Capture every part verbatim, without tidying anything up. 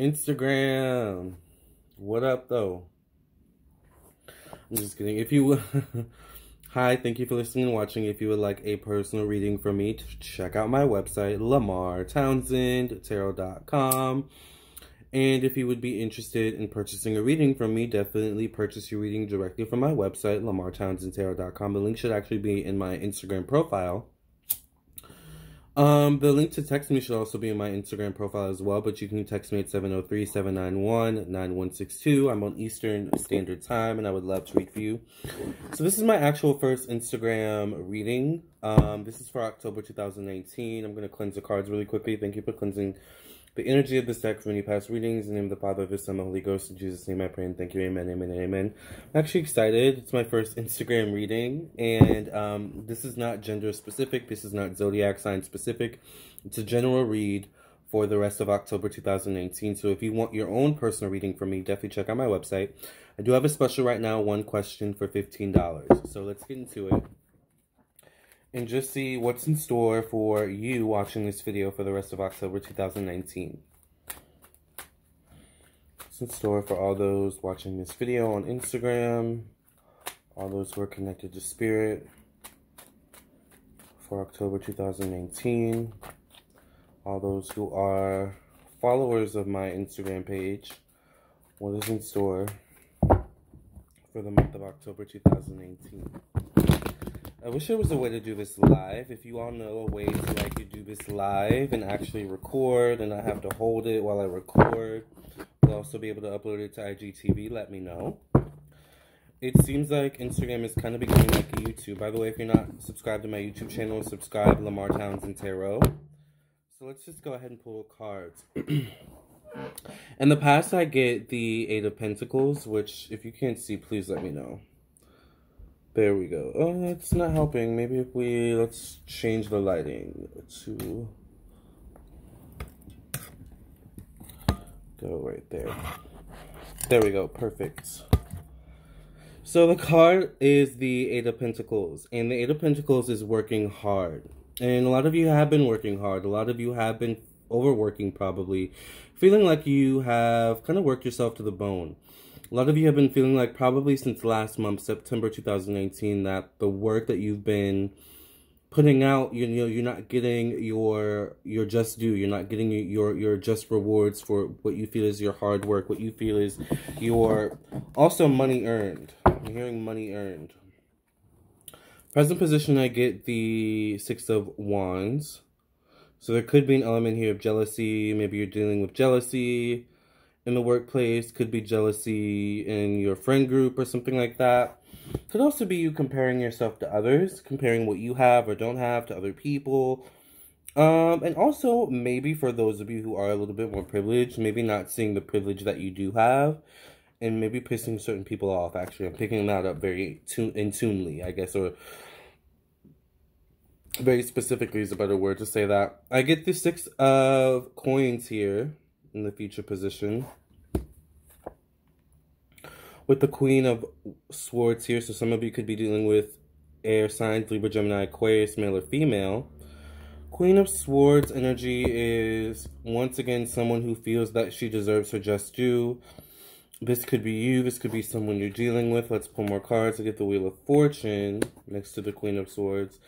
Instagram. What up, though? I'm just kidding. If you... Hi, thank you for listening and watching. If you would like a personal reading from me, check out my website, Lamar Townsend Tarot dot com. And if you would be interested in purchasing a reading from me, definitely purchase your reading directly from my website, Lamar Townsend Tarot dot com. The link should actually be in my Instagram profile. Um, the link to text me should also be in my Instagram profile as well, but you can text me at seven oh three, seven nine one, nine one six two. I'm on Eastern Standard Time, and I would love to read for you. So this is my actual first Instagram reading. Um, this is for October two thousand nineteen. I'm going to cleanse the cards really quickly. Thank you for cleansing the energy of this deck for any past readings. In the name of the Father, of the Son, and the Holy Ghost. In Jesus' name I pray and thank you. Amen, amen, amen. I'm actually excited. It's my first Instagram reading. And um, this is not gender specific. This is not zodiac sign specific. It's a general read for the rest of October two thousand nineteen. So if you want your own personal reading from me, definitely check out my website. I do have a special right now, one question for fifteen dollars. So let's get into it. And just see what's in store for you watching this video for the rest of October two thousand nineteen. What's in store for all those watching this video on Instagram, all those who are connected to Spirit for October two thousand nineteen, all those who are followers of my Instagram page, what is in store for the month of October two thousand nineteen? I wish there was a way to do this live. If you all know a way to like you do this live and actually record and not have to hold it while I record, but also be able to upload it to I G T V, let me know. It seems like Instagram is kind of becoming like YouTube. By the way, if you're not subscribed to my YouTube channel, subscribe, Lamar Townsend Tarot. So let's just go ahead and pull cards. In the past, I get the Eight of Pentacles, which if you can't see, please let me know. There we go. Oh, that's not helping. Maybe if we... Let's change the lighting to... Go right there. There we go. Perfect. So the card is the Eight of Pentacles. And the Eight of Pentacles is working hard. And a lot of you have been working hard. A lot of you have been overworking probably. Feeling like you have kind of worked yourself to the bone. A lot of you have been feeling like probably since last month, September two thousand nineteen, that the work that you've been putting out, you know, you're not getting your your just due. You're not getting your your just rewards for what you feel is your hard work, what you feel is your also money earned. I'm hearing money earned. Present position, I get the Six of Wands. So there could be an element here of jealousy. Maybe you're dealing with jealousy in the workplace, could be jealousy in your friend group or something like that. Could also be you comparing yourself to others, comparing what you have or don't have to other people. Um, and also, maybe for those of you who are a little bit more privileged, maybe not seeing the privilege that you do have, and maybe pissing certain people off, actually. I'm picking that up very tune intunely, I guess, or very specifically is a better word to say that. I get the Six of Coins here in the future position with the Queen of Swords here. So some of you could be dealing with air signs, Libra, Gemini, Aquarius, male or female. Queen of Swords energy is once again someone who feels that she deserves her just due. This could be you. This could be someone you're dealing with. Let's pull more cards to get the Wheel of Fortune next to the Queen of Swords.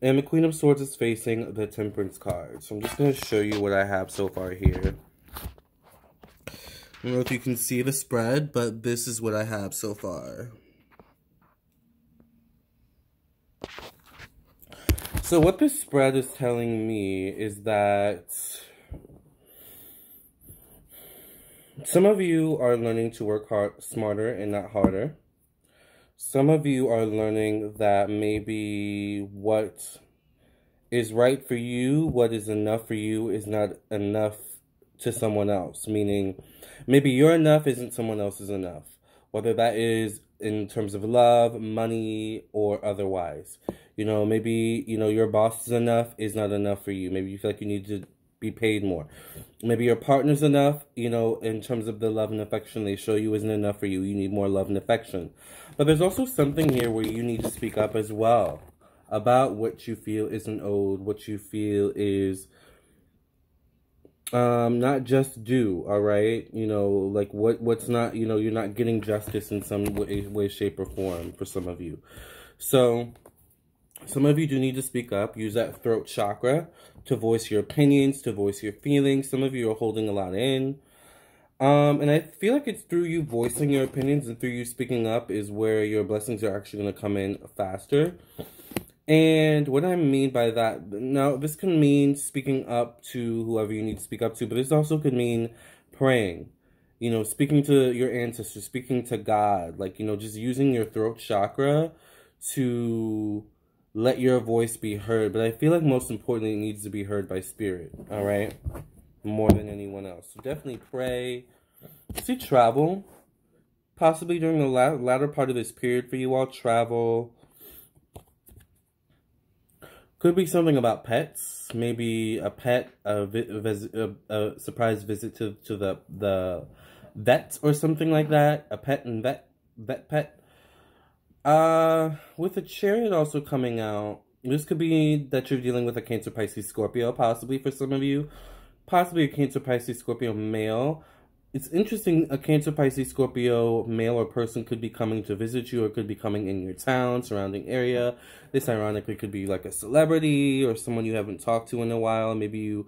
And the Queen of Swords is facing the Temperance card. So I'm just going to show you what I have so far here. I don't know if you can see the spread, but this is what I have so far. So what this spread is telling me is that some of you are learning to work hard, smarter and not harder. Some of you are learning that maybe what is right for you, what is enough for you, is not enough to someone else. Meaning, maybe your enough isn't someone else's enough. Whether that is in terms of love, money, or otherwise. You know, maybe, you know, your boss's enough is not enough for you. Maybe you feel like you need to be paid more. Maybe your partner's enough, you know, in terms of the love and affection they show you isn't enough for you. You need more love and affection. But there's also something here where you need to speak up as well about what you feel isn't owed, what you feel is Um, not just due, all right? You know, like what what's not, you know, you're not getting justice in some way, way, shape, or form for some of you. So some of you do need to speak up. Use that throat chakra to voice your opinions, to voice your feelings. Some of you are holding a lot in. Um, and I feel like it's through you voicing your opinions and through you speaking up is where your blessings are actually going to come in faster. And what I mean by that, now this can mean speaking up to whoever you need to speak up to, but this also could mean praying, you know, speaking to your ancestors, speaking to God, like, you know, just using your throat chakra to let your voice be heard. But I feel like most importantly, it needs to be heard by spirit, all right? More than anyone else. So definitely pray. See, travel. Possibly during the la latter part of this period for you all, travel. Could be something about pets. Maybe a pet, a, a, a surprise visit to, to the, the vet or something like that. A pet and vet, vet pet. Uh, with the chariot also coming out, this could be that you're dealing with a Cancer, Pisces, Scorpio, possibly for some of you. Possibly a Cancer, Pisces, Scorpio male. It's interesting, a Cancer, Pisces, Scorpio male or person could be coming to visit you or could be coming in your town, surrounding area. This ironically could be like a celebrity or someone you haven't talked to in a while. Maybe you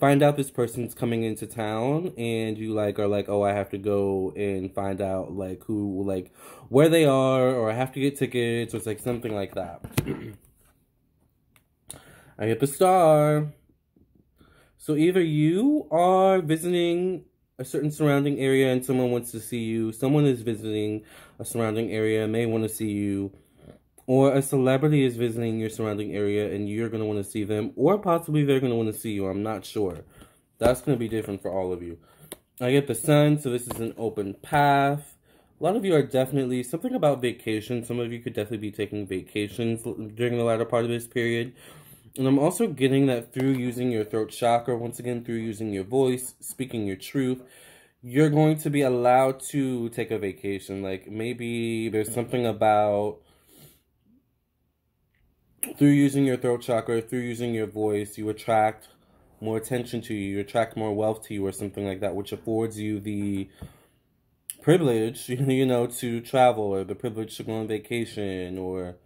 find out this person's coming into town and you like are like, oh, I have to go and find out like who, like where they are, or I have to get tickets, or it's like something like that. I get the star. So either you are visiting a certain surrounding area and someone wants to see you, someone is visiting a surrounding area and may want to see you, or a celebrity is visiting your surrounding area and you're going to want to see them, or possibly they're going to want to see you. I'm not sure. That's going to be different for all of you. I get the sun, so this is an open path. A lot of you are definitely, something about vacation, some of you could definitely be taking vacations during the latter part of this period. And I'm also getting that through using your throat chakra, once again, through using your voice, speaking your truth, you're going to be allowed to take a vacation. Like maybe there's something about through using your throat chakra, through using your voice, you attract more attention to you, you attract more wealth to you or something like that, which affords you the privilege, you know, to travel, or the privilege to go on vacation, or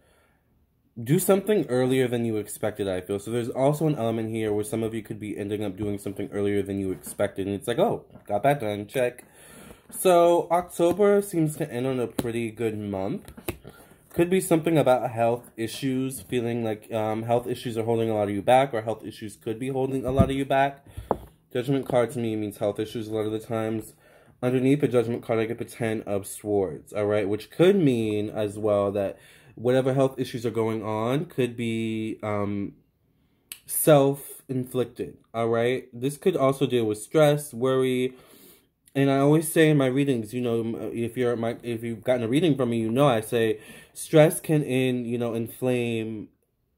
do something earlier than you expected, I feel. So there's also an element here where some of you could be ending up doing something earlier than you expected. And it's like, oh, got that done. Check. So October seems to end on a pretty good month. Could be something about health issues, feeling like um, health issues are holding a lot of you back, or health issues could be holding a lot of you back. Judgment card to me means health issues a lot of the times. Underneath the judgment card, I get the Ten of Swords, all right? Which could mean as well that whatever health issues are going on could be um, self-inflicted, all right? This could also deal with stress, worry, and I always say in my readings, you know, if you're my, if you've gotten a reading from me, you know I say stress can, in you know, inflame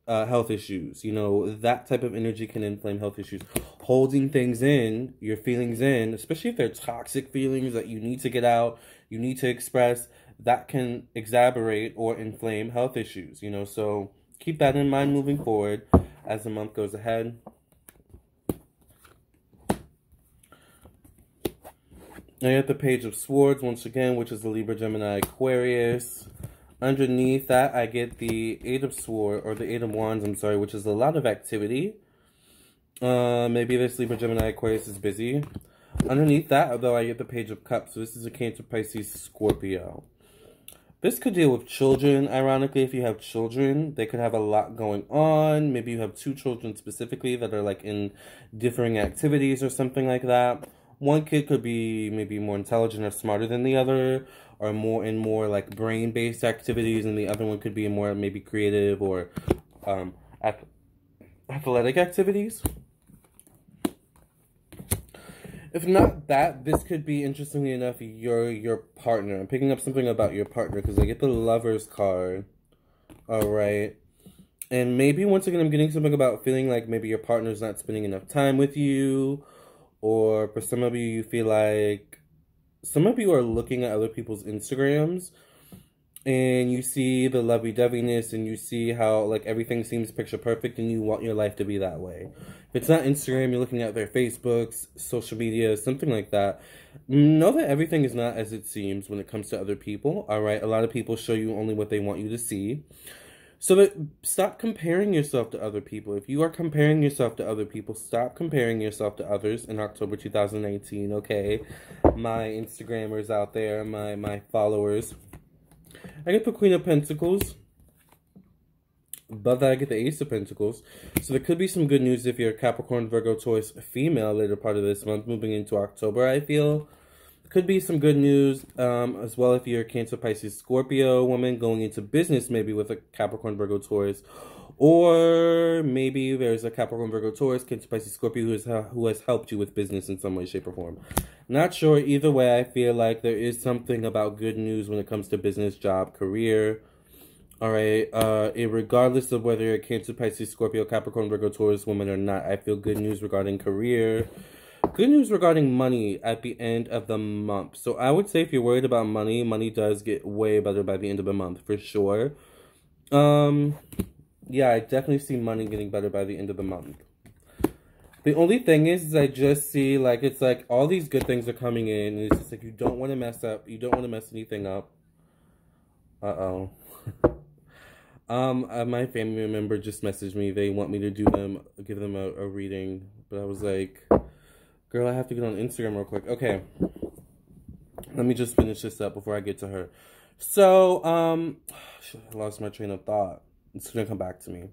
uh, health issues. You know, that type of energy can inflame health issues. Holding things in, your feelings in, especially if they're toxic feelings that you need to get out, you need to express, that can exacerbate or inflame health issues, you know, so keep that in mind moving forward as the month goes ahead. I got the Page of Swords once again, which is the Libra, Gemini, Aquarius. Underneath that, I get the Eight of Swords, or the Eight of Wands, I'm sorry, which is a lot of activity. Uh, maybe this Libra, Gemini, Aquarius is busy. Underneath that, though, I get the Page of Cups, so this is a Cancer, Pisces, Scorpio. This could deal with children. Ironically, if you have children, they could have a lot going on. Maybe you have two children specifically that are like in differing activities or something like that. One kid could be maybe more intelligent or smarter than the other, or more in more like brain-based activities, and the other one could be more maybe creative or um, ath athletic activities. If not that, this could be, interestingly enough, your your partner. I'm picking up something about your partner because I get the Lover's card. All right. And maybe, once again, I'm getting something about feeling like maybe your partner's not spending enough time with you. Or for some of you, you feel like some of you are looking at other people's Instagrams. And you see the lovey-doveyness, and you see how, like, everything seems picture perfect, and you want your life to be that way. it's not Instagram, you're looking at their Facebooks, social media, something like that. Know that everything is not as it seems when it comes to other people, all right? A lot of people show you only what they want you to see. So that, stop comparing yourself to other people. If you are comparing yourself to other people, stop comparing yourself to others in October two thousand eighteen, okay? My Instagrammers out there, my, my followers. I get the Queen of Pentacles. Above that, I get the Ace of Pentacles. So there could be some good news if you're a Capricorn, Virgo, Taurus, female later part of this month, moving into October, I feel. Could be some good news um, as well if you're a Cancer, Pisces, Scorpio woman going into business maybe with a Capricorn, Virgo, Taurus. Or maybe there's a Capricorn, Virgo, Taurus, Cancer, Pisces, Scorpio who, is, who has helped you with business in some way, shape, or form. Not sure. Either way, I feel like there is something about good news when it comes to business, job, career. All right, uh, regardless of whether you're a Cancer, Pisces, Scorpio, Capricorn, Virgo, Taurus woman or not, I feel good news regarding career. Good news regarding money at the end of the month. So I would say if you're worried about money, money does get way better by the end of the month for sure. Um, yeah, I definitely see money getting better by the end of the month. The only thing is, is I just see like, it's like all these good things are coming in. And it's just like, you don't want to mess up. You don't want to mess anything up. Uh-oh. um, uh, my family member just messaged me. They want me to do them, give them a, a reading. But I was like... Girl, I have to get on Instagram real quick. Okay. Let me just finish this up before I get to her. So, um, I lost my train of thought. It's going to come back to me.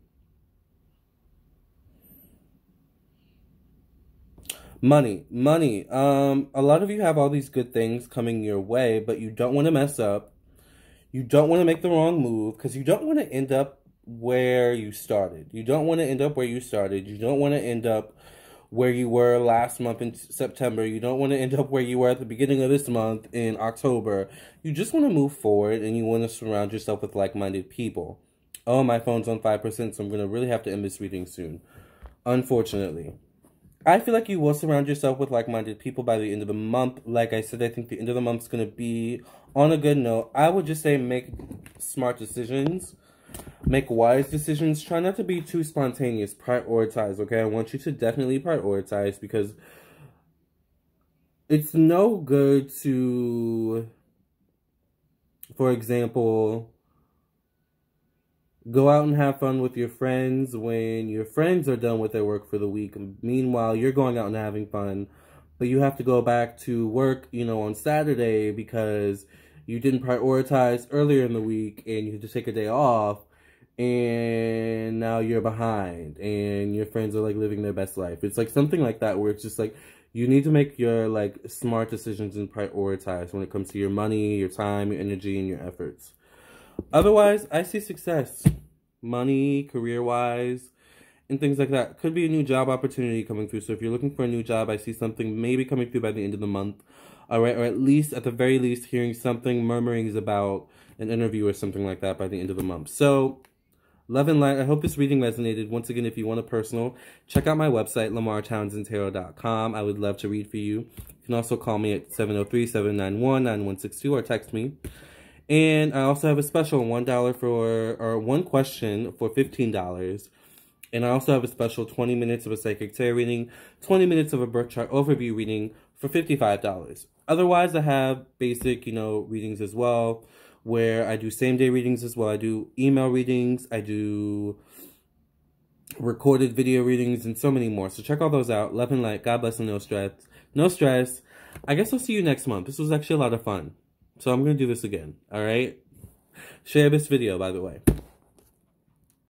Money. Money. Um, a lot of you have all these good things coming your way, but you don't want to mess up. You don't want to make the wrong move because you don't want to end up where you started. You don't want to end up where you started. You don't want to end up... where you were last month in September. You don't want to end up where you were at the beginning of this month in October. You just want to move forward and you want to surround yourself with like-minded people. Oh, my phone's on five percent, so I'm going to really have to end this reading soon. Unfortunately. I feel like you will surround yourself with like-minded people by the end of the month. Like I said, I think the end of the month's going to be on a good note. I would just say make smart decisions. Make wise decisions. Try not to be too spontaneous. Prioritize, okay? I want you to definitely prioritize because it's no good to, for example, go out and have fun with your friends when your friends are done with their work for the week. Meanwhile, you're going out and having fun, but you have to go back to work, you know, on Saturday because... you didn't prioritize earlier in the week and you had to take a day off and now you're behind and your friends are like living their best life. It's like something like that where it's just like you need to make your like smart decisions and prioritize when it comes to your money, your time, your energy, and your efforts. Otherwise, I see success, money, career-wise, and things like that. Could be a new job opportunity coming through. So if you're looking for a new job, I see something maybe coming through by the end of the month. All right, or at least, at the very least, hearing something, murmurings about an interview or something like that by the end of the month. So, love and light. I hope this reading resonated. Once again, if you want a personal, check out my website, Lamar Townsend Tarot dot com. I would love to read for you. You can also call me at seven oh three, seven nine one, nine one six two or text me. And I also have a special one dollar for, or one question for fifteen dollars. And I also have a special twenty minutes of a psychic tarot reading, twenty minutes of a birth chart overview reading for fifty-five dollars. Otherwise, I have basic, you know, readings as well, where I do same-day readings as well. I do email readings. I do recorded video readings and so many more. So check all those out. Love and light. God bless and no stress. No stress. I guess I'll see you next month. This was actually a lot of fun. So I'm going to do this again. All right? Share this video, by the way.